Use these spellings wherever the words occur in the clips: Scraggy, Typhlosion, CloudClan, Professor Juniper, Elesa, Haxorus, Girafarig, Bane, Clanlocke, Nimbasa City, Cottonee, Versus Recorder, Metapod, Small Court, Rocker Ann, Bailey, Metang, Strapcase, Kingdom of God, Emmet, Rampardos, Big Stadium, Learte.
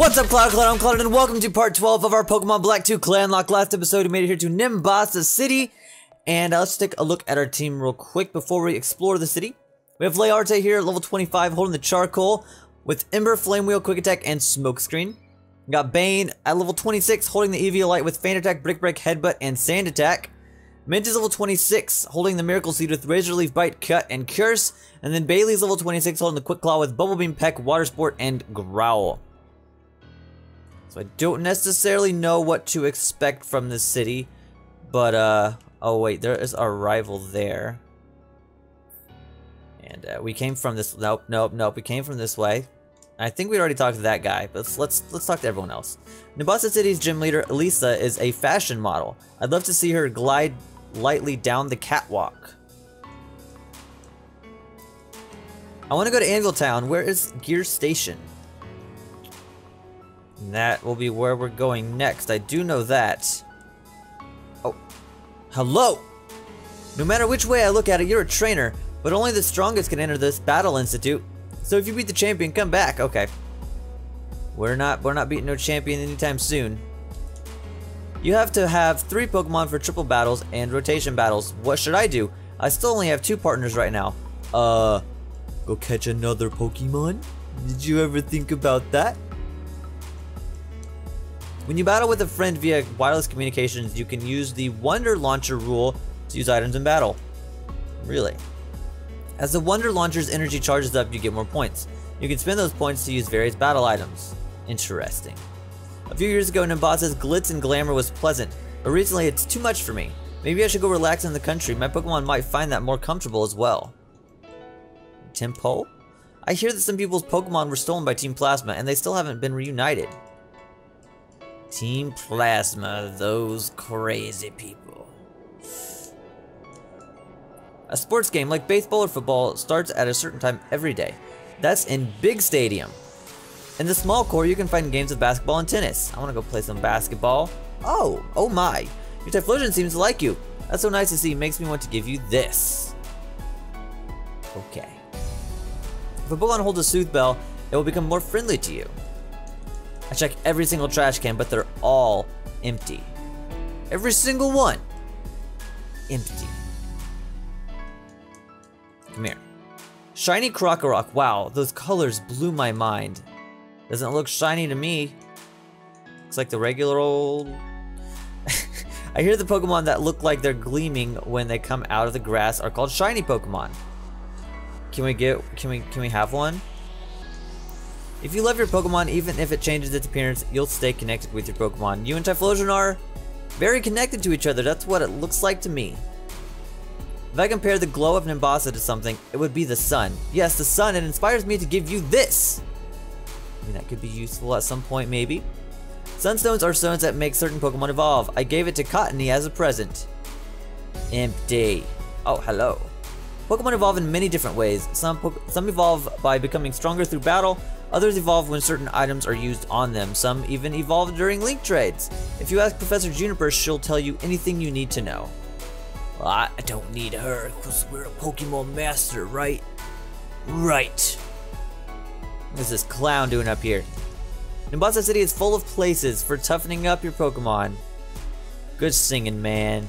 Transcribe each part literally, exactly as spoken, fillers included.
What's up, CloudClan? I'm Cloud, and welcome to part twelve of our Pokemon Black two clan lock. Last episode, we made it here to Nimbasa City, and uh, let's take a look at our team real quick before we explore the city. We have Learte here, level twenty-five, holding the charcoal, with Ember, Flame Wheel, Quick Attack, and Smoke Screen. We got Bane at level twenty-six, holding the Eviolite with Faint Attack, Brick Break, Headbutt, and Sand Attack. Mint is level twenty-six, holding the Miracle Seed with Razor Leaf, Bite, Cut, and Curse. And then Bailey's level twenty-six, holding the Quick Claw with Bubble Beam, Peck, Water Sport, and Growl. So I don't necessarily know what to expect from this city, but, uh, oh wait, there is our rival there. And uh, we came from this, nope, nope, nope, we came from this way. I think we already talked to that guy, but let's let's, let's talk to everyone else. Nimbasa City's gym leader, Elesa, is a fashion model. I'd love to see her glide lightly down the catwalk. I want to go to Anvil Town. Where is Gear Station? And that will be where we're going next. I do know that. Oh. Hello! No matter which way I look at it, you're a trainer, but only the strongest can enter this battle institute. So if you beat the champion, come back. Okay. We're not we're not beating no champion anytime soon. You have to have three Pokemon for triple battles and rotation battles. What should I do? I still only have two partners right now. Uh, go catch another Pokemon? Did you ever think about that? When you battle with a friend via wireless communications, you can use the Wonder Launcher rule to use items in battle. Really? As the Wonder Launcher's energy charges up, you get more points. You can spend those points to use various battle items. Interesting. A few years ago, Nimbasa's glitz and glamour was pleasant, but recently it's too much for me. Maybe I should go relax in the country. My Pokemon might find that more comfortable as well. Tempo? I hear that some people's Pokemon were stolen by Team Plasma, and they still haven't been reunited. Team Plasma, those crazy people. A sports game like baseball or football starts at a certain time every day. That's in Big Stadium. In the Small Court, you can find games of basketball and tennis. I want to go play some basketball. Oh, oh my. Your Typhlosion seems to like you. That's so nice to see. It makes me want to give you this. Okay. If a Pokemon holds a Soothe bell, it will become more friendly to you. I check every single trash can, but they're all empty. Every single one. Empty. Come here. Shiny Crocorock. Wow, those colors blew my mind. Doesn't look shiny to me. Looks like the regular old... I hear the Pokemon that look like they're gleaming when they come out of the grass are called shiny Pokemon. Can we get... Can we, can we have one? If you love your Pokemon, even if it changes its appearance, you'll stay connected with your Pokemon. You and Typhlosion are very connected to each other. That's what it looks like to me. If I compare the glow of Nimbasa to something, it would be the sun. Yes, the sun. It inspires me to give you this. I mean, that could be useful at some point, maybe. Sunstones are stones that make certain Pokemon evolve. I gave it to Cottonee as a present. Empty. Oh, hello. Pokemon evolve in many different ways. Some some evolve by becoming stronger through battle. Others evolve when certain items are used on them. Some even evolve during link trades. If you ask Professor Juniper, she'll tell you anything you need to know. Well, I don't need her, because we're a Pokemon master, right? Right. What is this clown doing up here? Nimbasa City is full of places for toughening up your Pokemon. Good singing, man.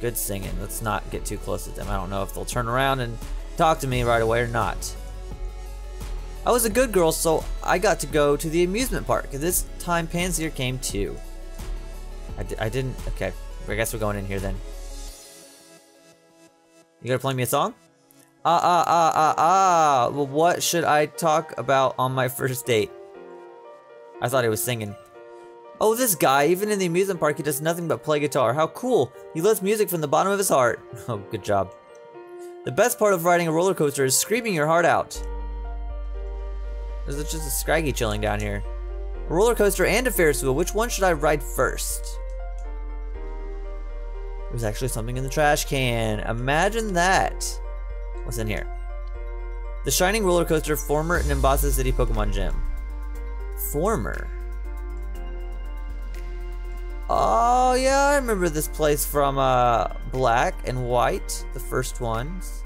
Good singing. Let's not get too close to them. I don't know if they'll turn around and talk to me right away or not. I was a good girl, so I got to go to the amusement park. This time, Panzer came too. I, di I didn't... Okay. I guess we're going in here then. You gonna play me a song? Ah, ah, ah, ah, ah. Well, what should I talk about on my first date? I thought he was singing. Oh, this guy, even in the amusement park, he does nothing but play guitar. How cool. He loves music from the bottom of his heart. Oh, good job. The best part of riding a roller coaster is screaming your heart out. There's just a Scraggy chilling down here. A roller coaster and a Ferris wheel. Which one should I ride first? There's actually something in the trash can. Imagine that. What's in here? The Shining Roller Coaster, former Nimbasa City Pokemon Gym. Former. Oh, yeah, I remember this place from uh, Black and White, the first ones.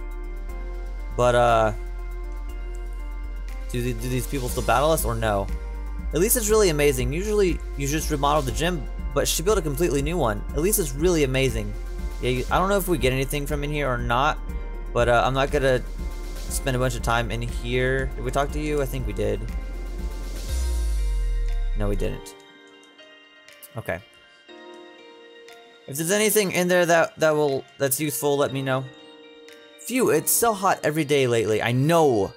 But, uh, do, do these people still battle us or no? Elisa's really amazing. Usually you just remodel the gym, but she built a completely new one. Elisa's really amazing. Yeah, I don't know if we get anything from in here or not, but uh, I'm not gonna spend a bunch of time in here. Did we talk to you? I think we did. No, we didn't. Okay. If there's anything in there that that will that's useful, let me know. Phew, it's so hot every day lately. I know,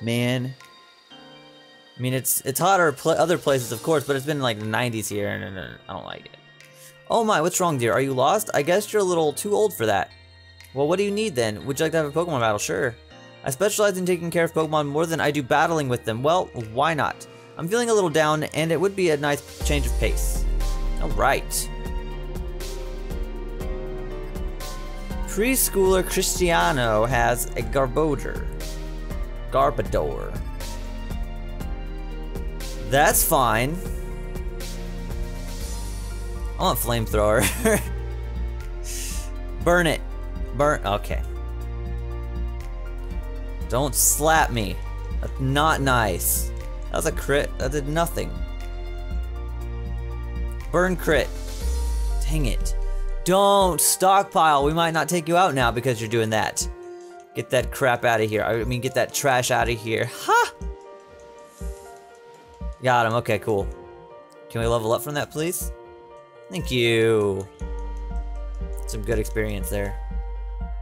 man. I mean, it's it's hotter pl- other places, of course, but it's been like the nineties here, and I don't like it. Oh my, what's wrong, dear? Are you lost? I guess you're a little too old for that. Well, what do you need then? Would you like to have a Pokemon battle? Sure. I specialize in taking care of Pokemon more than I do battling with them. Well, why not? I'm feeling a little down, and it would be a nice change of pace. All right. Preschooler Cristiano has a Garbodor. Garbodor. That's fine. I want flamethrower. Burn it. Burn. Okay. Don't slap me. That's not nice. That was a crit. That did nothing. Burn crit. Dang it. Don't stockpile. We might not take you out now because you're doing that. Get that crap out of here. I mean, get that trash out of here. Ha! Got him. Okay, cool. Can we level up from that, please? Thank you. Some good experience there.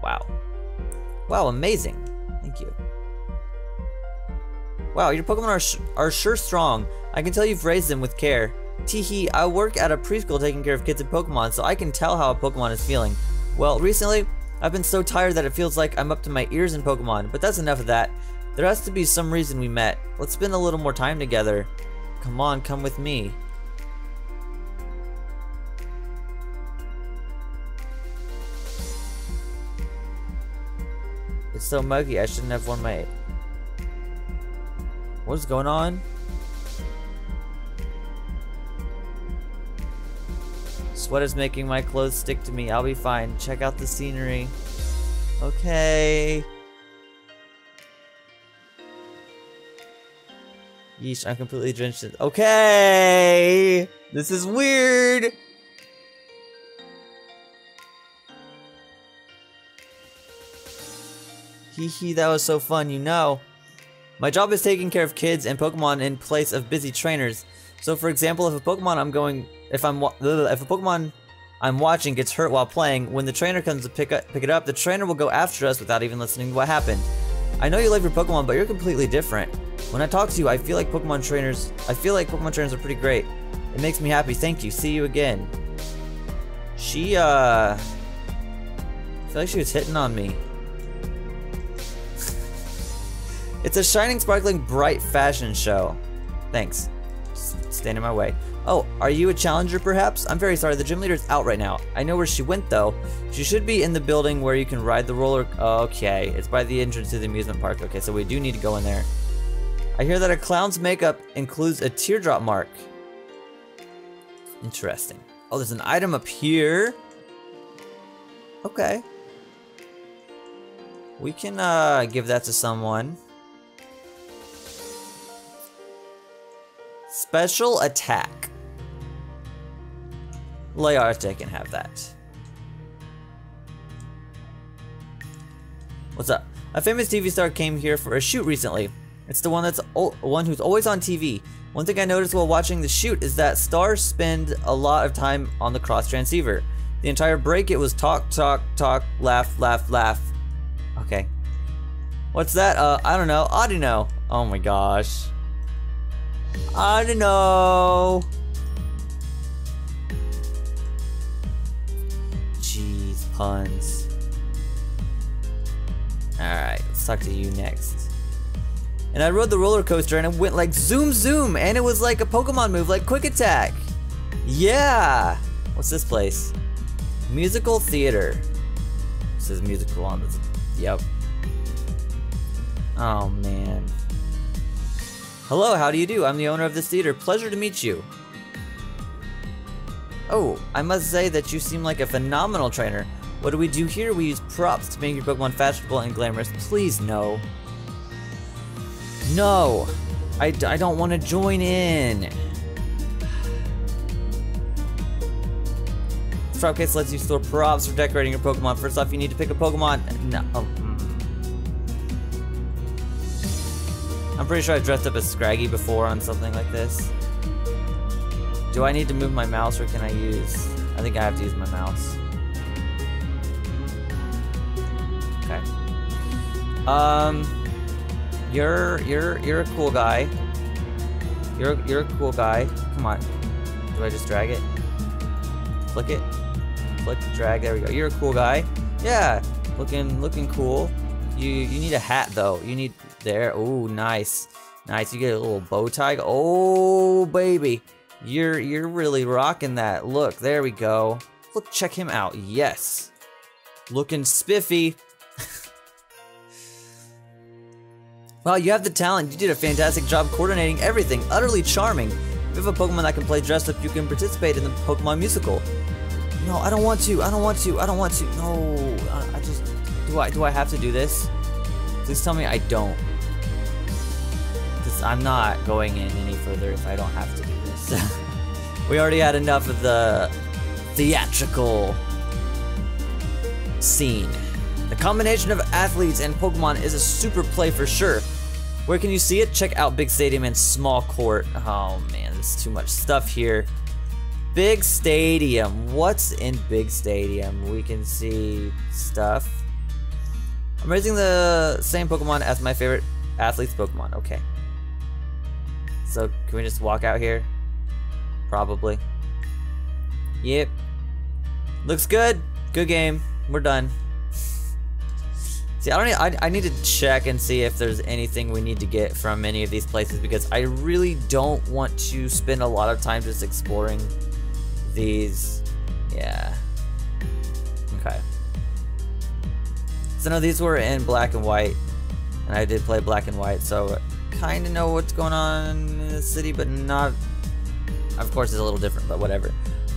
Wow. Wow, amazing. Thank you. Wow, your Pokemon are, sh are sure strong. I can tell you've raised them with care. Teehee, I work at a preschool taking care of kids and Pokemon, so I can tell how a Pokemon is feeling. Well, recently, I've been so tired that it feels like I'm up to my ears in Pokemon, but that's enough of that. There has to be some reason we met. Let's spend a little more time together. Come on, come with me. It's so muggy, I shouldn't have worn my ape. What is going on? Sweat is making my clothes stick to me. I'll be fine. Check out the scenery. Okay. Yeesh, I'm completely drenched in- Okay! This is weird! Hee hee, that was so fun, you know. My job is taking care of kids and Pokemon in place of busy trainers. So, for example, if a Pokemon I'm going, if I'm if a Pokemon I'm watching gets hurt while playing, when the trainer comes to pick up, pick it up, the trainer will go after us without even listening to what happened. I know you love your Pokemon, but you're completely different. When I talk to you, I feel like Pokemon trainers. I feel like Pokemon trainers are pretty great. It makes me happy. Thank you. See you again. She uh, I feel like she was hitting on me. It's a shining, sparkling, bright fashion show. Thanks. Just stand in my way. Oh, are you a challenger, perhaps? I'm very sorry, the gym leader's out right now. I know where she went, though. She should be in the building where you can ride the roller... Okay, it's by the entrance to the amusement park. Okay, so we do need to go in there. I hear that a clown's makeup includes a teardrop mark. Interesting. Oh, there's an item up here. Okay. We can, uh, give that to someone. Special attack. Learte can have that. What's up? A famous T V star came here for a shoot recently. It's the one that's one who's always on T V. One thing I noticed while watching the shoot is that stars spend a lot of time on the cross transceiver. The entire break it was talk, talk, talk, laugh, laugh, laugh. Okay. What's that? Uh, I don't know. I don't know. Oh my gosh. I don't know. Jeez, puns. Alright, let's talk to you next. And I rode the roller coaster and it went like zoom zoom and it was like a Pokemon move, like Quick Attack. Yeah! What's this place? Musical theater. This is musical on this. Yep. Oh man. Hello, how do you do? I'm the owner of this theater. Pleasure to meet you. Oh, I must say that you seem like a phenomenal trainer. What do we do here? We use props to make your Pokemon fashionable and glamorous. Please, no. No! I, I don't want to join in. Strapcase lets you store props for decorating your Pokemon. First off, you need to pick a Pokemon. No. Oh. I'm pretty sure I dressed up as Scraggy before on something like this. Do I need to move my mouse or can I use? I think I have to use my mouse. Okay. Um, you're you're you're a cool guy. You're you're a cool guy. Come on. Do I just drag it? Click it. Click, drag. There we go. You're a cool guy. Yeah. Looking looking cool. You you need a hat though. You need there. Oh, nice, nice. You get a little bow tie. Oh, baby. You're you're really rocking that. Look, there we go. Look, check him out. Yes. Looking spiffy. Wow, you have the talent. You did a fantastic job coordinating everything. Utterly charming. If you have a Pokemon that can play dressed up, you can participate in the Pokemon musical. No, I don't want to. I don't want to. I don't want to. No, I, I just do I do I have to do this? Please tell me I don't. Cuz I'm not going in any further if I don't have to do this. We already had enough of the theatrical scene. The combination of athletes and Pokemon is a super play for sure. Where can you see it? Check out Big Stadium and Small Court. Oh man, there's too much stuff here. Big Stadium. What's in Big Stadium? We can see stuff. I'm raising the same Pokemon as my favorite athlete's Pokemon. Okay. So, can we just walk out here? Probably. Yep. Looks good. Good game. We're done. See, I don't need, I, I need to check and see if there's anything we need to get from any of these places because I really don't want to spend a lot of time just exploring these. Yeah. Okay. So no, these were in black and white and I did play black and white, so kind of know what's going on in the city, but not, of course it's a little different, but whatever.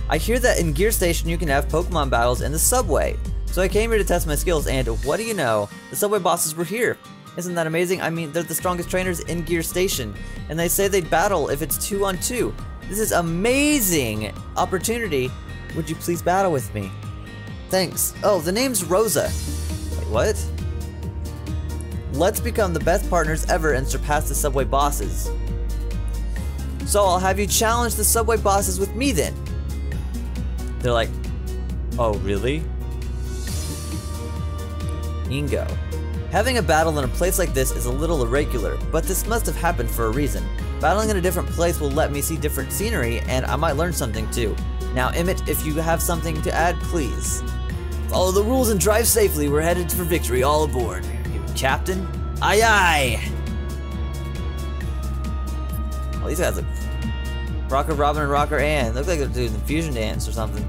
I hear that in Gear Station you can have Pokemon battles in the subway. So I came here to test my skills, and what do you know? The subway bosses were here. Isn't that amazing? I mean, they're the strongest trainers in Gear Station, and they say they'd battle if it's two on two. This is amazing opportunity. Would you please battle with me? Thanks. Oh, the name's Rosa. Wait, what? Let's become the best partners ever and surpass the subway bosses. So I'll have you challenge the subway bosses with me then. They're like, oh, really? Ingo. Having a battle in a place like this is a little irregular, but this must have happened for a reason. Battling in a different place will let me see different scenery, and I might learn something too. Now, Emmet, if you have something to add, please. Follow the rules and drive safely. We're headed for victory. All aboard. Captain? Aye aye! Oh, these guys look... Rocker Robin and Rocker Ann. They look like they're doing the fusion dance or something.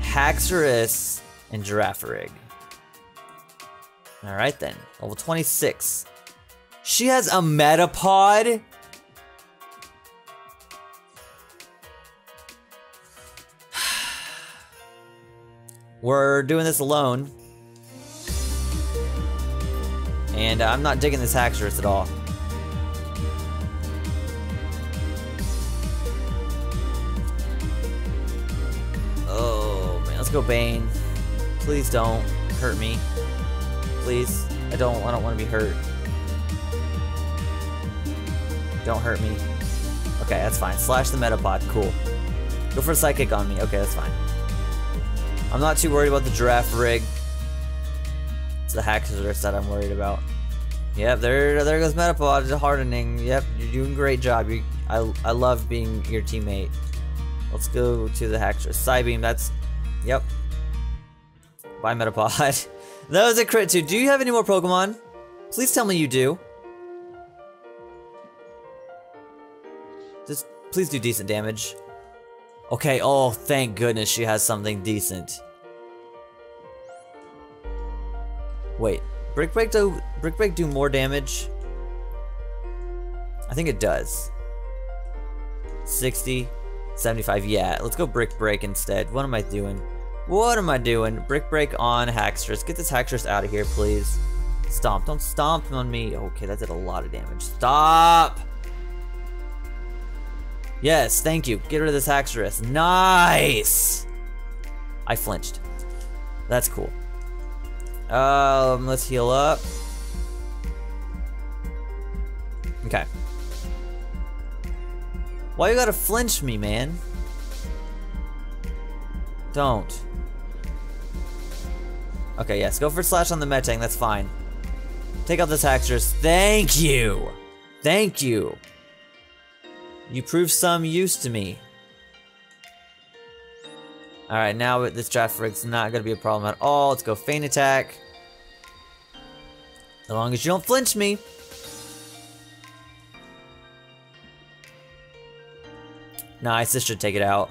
Haxorus and Girafarig. Alright then, level twenty-six. She has a Metapod? We're doing this alone. And uh, I'm not digging this Haxorus at all. Oh man, let's go Bane. Please don't hurt me. Please, I don't. I don't want to be hurt. Don't hurt me. Okay, that's fine. Slash the Metapod. Cool. Go for a psychic on me. Okay, that's fine. I'm not too worried about the Girafarig. It's the Haxorus that I'm worried about. Yep, there, there goes Metapod hardening. Yep, you're doing a great job. You, I, I love being your teammate. Let's go to the Haxorus. Psybeam. That's. Yep. Bye, Metapod. That was a crit too. Do you have any more Pokemon? Please tell me you do. Just please do decent damage. Okay, oh thank goodness she has something decent. Wait, Brick Break do Brick Break do more damage? I think it does. sixty, seventy-five, yeah. Let's go Brick Break instead. What am I doing? What am I doing? Brick Break on Haxorus. Get this Haxorus out of here, please. Stomp. Don't stomp on me. Okay, that did a lot of damage. Stop! Yes, thank you. Get rid of this Haxorus. Nice! I flinched. That's cool. Um, let's heal up. Okay. Why you gotta flinch me, man? Don't. Okay, yes. Go for slash on the Metang. That's fine. Take out this Haxorus. Thank you! Thank you! You proved some use to me. Alright, now this Girafarig's not gonna be a problem at all. Let's go feint attack. As long as you don't flinch me. Nice, this should take it out.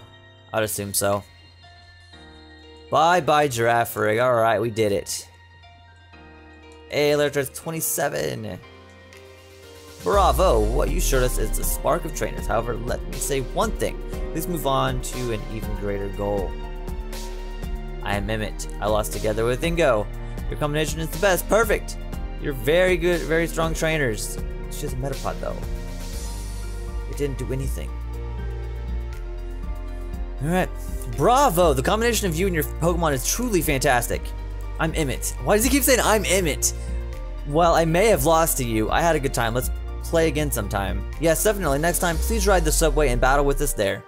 I'd assume so. Bye bye, Girafarig. Alright, we did it. Hey, Learte twenty-seven. Bravo, what you showed us is the spark of trainers. However, let me say one thing. Please move on to an even greater goal. I am Emmet. I lost together with Ingo. Your combination is the best. Perfect. You're very good, very strong trainers. It's just a Metapod though. It didn't do anything. Alright. Bravo, the combination of you and your Pokemon is truly fantastic. I'm Emmet. Why does he keep saying I'm Emmet? Well, I may have lost to you. I had a good time. Let's play again sometime. Yes, definitely. Next time, please ride the subway and battle with us there.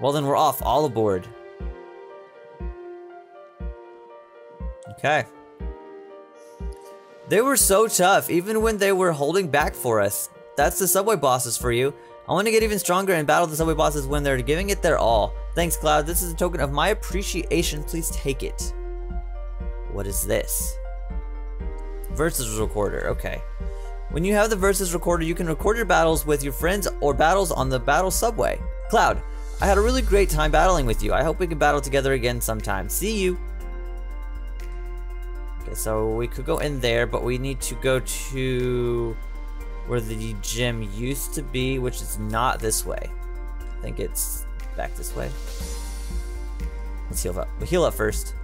Well then, we're off. All aboard. Okay. They were so tough, even when they were holding back for us. That's the subway bosses for you. I want to get even stronger and battle the subway bosses when they're giving it their all. Thanks, Cloud. This is a token of my appreciation. Please take it. What is this? Versus Recorder. Okay. When you have the Versus Recorder, you can record your battles with your friends or battles on the battle subway. Cloud, I had a really great time battling with you. I hope we can battle together again sometime. See you. Okay, so we could go in there, but we need to go to where the gym used to be, which is not this way. I think it's back this way. Let's heal up. We'll heal up first.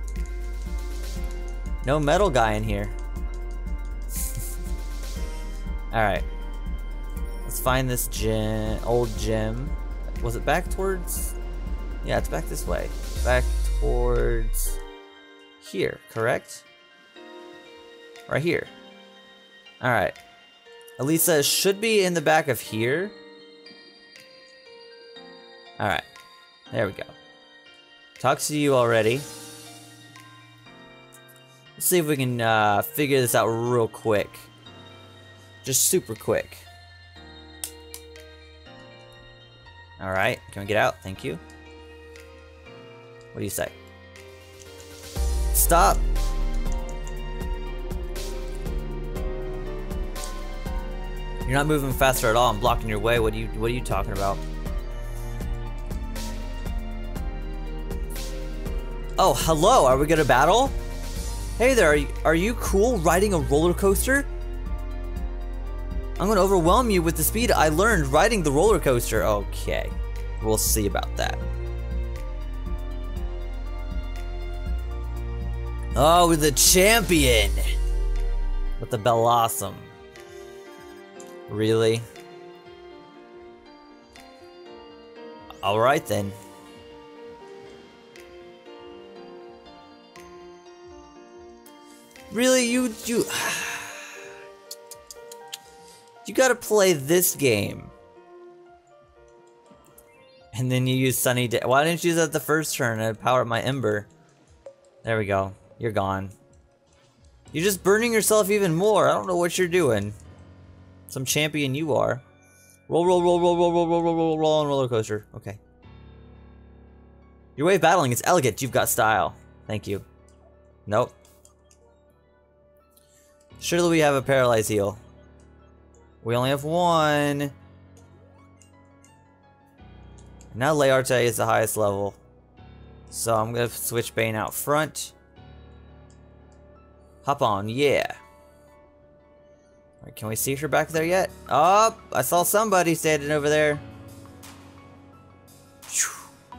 No metal guy in here. Alright. Let's find this gym, old gym. Was it back towards? Yeah, it's back this way. Back towards here, correct? Right here. Alright. Elesa should be in the back of here. Alright. There we go. Talk to you already. Let's see if we can uh, figure this out real quick. Just super quick. Alright, can we get out? Thank you. What do you say? Stop! You're not moving faster at all. I'm blocking your way. What are you, what are you talking about? Oh, hello! Are we gonna battle? Hey there, are you, are you cool riding a roller coaster? I'm gonna overwhelm you with the speed I learned riding the roller coaster. Okay, we'll see about that. Oh, the champion with the Bellossom. Really? All right then. Really, you you. You gotta play this game. And then you use Sunny Day. Why didn't you use that the first turn and power up my Ember? There we go. You're gone. You're just burning yourself even more. I don't know what you're doing. Some champion you are. Roll, roll, roll, roll, roll, roll, roll, roll, roll, roll on roller coaster. Okay. Your way of battling is elegant. You've got style. Thank you. Nope. Surely we have a paralyzed heal. We only have one. Now Learte is the highest level. So I'm gonna switch Bane out front. Hop on, yeah. Right, can we see her back there yet? Oh, I saw somebody standing over there. Whew.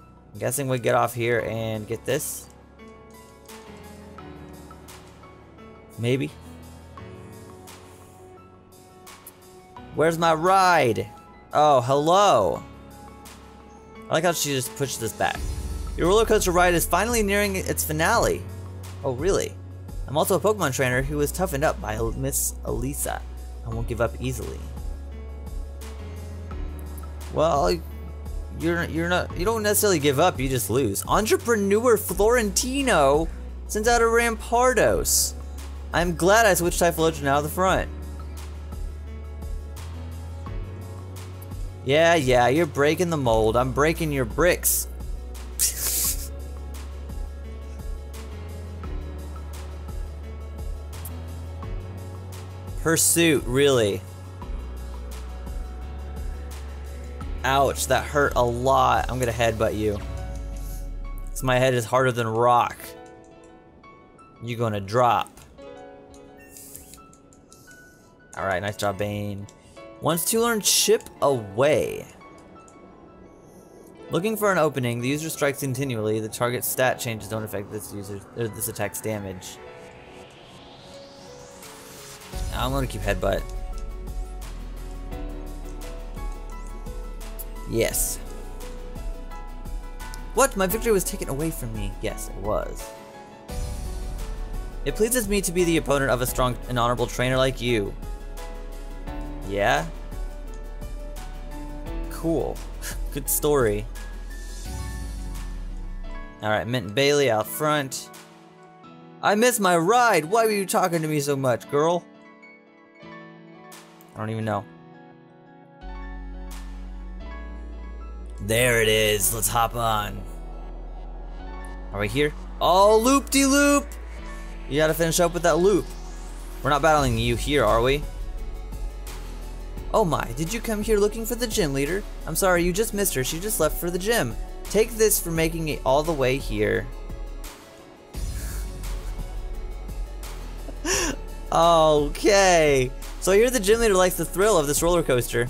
I'm guessing we get off here and get this. Maybe. Where's my ride? Oh, hello. I like how she just pushed this back. Your roller coaster ride is finally nearing its finale. Oh, really? I'm also a Pokemon trainer who was toughened up by Miss Elesa. I won't give up easily. Well, you're you're not you don't necessarily give up. You just lose. Entrepreneur Florentino sends out a Rampardos. I'm glad I switched Typhlosion out of the front. Yeah, yeah, you're breaking the mold. I'm breaking your bricks. Pursuit, really. Ouch, that hurt a lot. I'm gonna headbutt you. Because my head is harder than rock. You're gonna drop. Alright, nice job, Bane. Once to learn chip away. Looking for an opening, the user strikes continually. The target's stat changes don't affect this user or this attack's damage. I'm gonna keep headbutt. Yes. What? My victory was taken away from me. Yes, it was. It pleases me to be the opponent of a strong and honorable trainer like you. Yeah? Cool. Good story. Alright, Mint and Bailey out front. I missed my ride! Why were you talking to me so much, girl? I don't even know. There it is. Let's hop on. Are we here? Oh, loop-de-loop! You gotta finish up with that loop. We're not battling you here, are we? Oh my, did you come here looking for the gym leader? I'm sorry, you just missed her. She just left for the gym. Take this for making it all the way here. Okay. So I hear the gym leader likes the thrill of this roller coaster.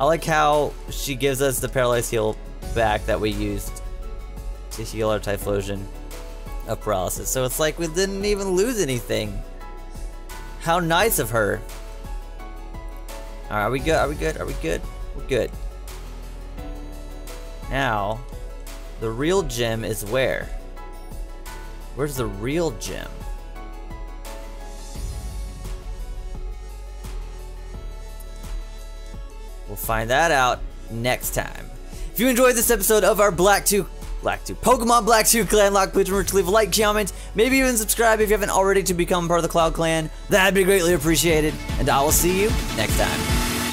I like how she gives us the paralyzed heal back that we used to heal our Typhlosion of paralysis. So it's like we didn't even lose anything. How nice of her. Alright, are we good? Are we good? Are we good? We're good. Now, the real gym is where? Where's the real gym? We'll find that out next time. If you enjoyed this episode of our Black two... Black two... Pokemon Black two Clan Lock, please remember to leave a like, comment, maybe even subscribe if you haven't already to become part of the Cloud Clan. That'd be greatly appreciated, and I will see you next time.